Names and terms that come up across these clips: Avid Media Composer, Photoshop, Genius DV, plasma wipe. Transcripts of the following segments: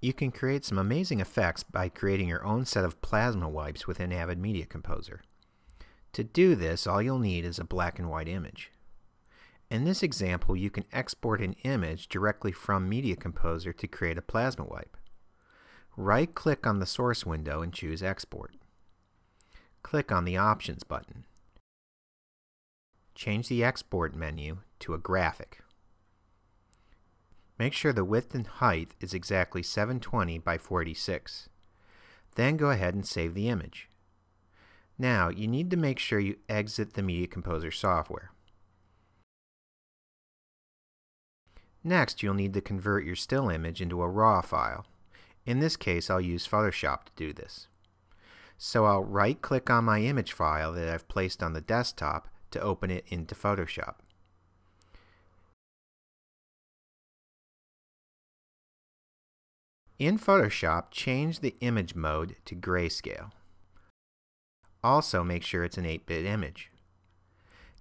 You can create some amazing effects by creating your own set of plasma wipes within Avid Media Composer. To do this, all you'll need is a black and white image. In this example, you can export an image directly from Media Composer to create a plasma wipe. Right-click on the source window and choose Export. Click on the Options button. Change the Export menu to a graphic. Make sure the width and height is exactly 720 by 486. Then go ahead and save the image. Now you need to make sure you exit the Media Composer software. Next, you'll need to convert your still image into a RAW file. In this case, I'll use Photoshop to do this. So I'll right-click on my image file that I've placed on the desktop to open it into Photoshop. In Photoshop, change the image mode to grayscale. Also make sure it's an 8-bit image.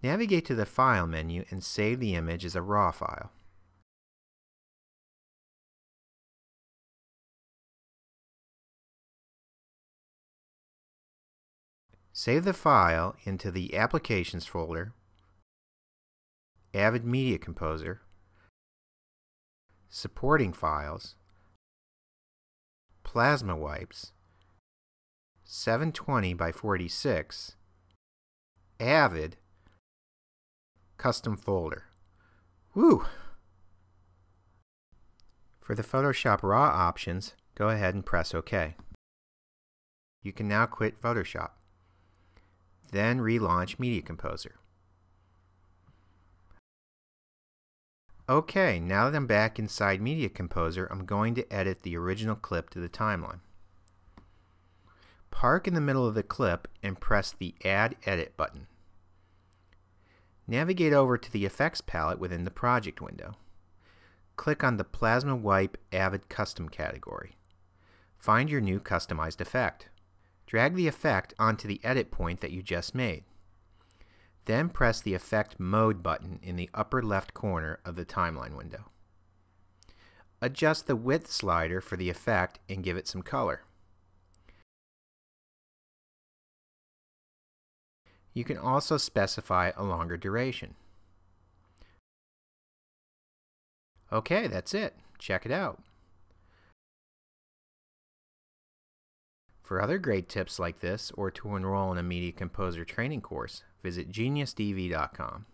Navigate to the File menu and save the image as a RAW file. Save the file into the Applications folder, Avid Media Composer, Supporting Files, Plasma Wipes, 720 by 486, Avid, Custom Folder. Woo! For the Photoshop RAW options, go ahead and press OK. You can now quit Photoshop. Then relaunch Media Composer. Okay, now that I'm back inside Media Composer, I'm going to edit the original clip to the timeline. Park in the middle of the clip and press the Add Edit button. Navigate over to the Effects palette within the project window. Click on the Plasma Wipe Avid Custom category. Find your new customized effect. Drag the effect onto the edit point that you just made. Then press the Effect Mode button in the upper left corner of the timeline window. Adjust the width slider for the effect and give it some color. You can also specify a longer duration. Okay, that's it. Check it out. For other great tips like this, or to enroll in a Media Composer training course, visit geniusdv.com.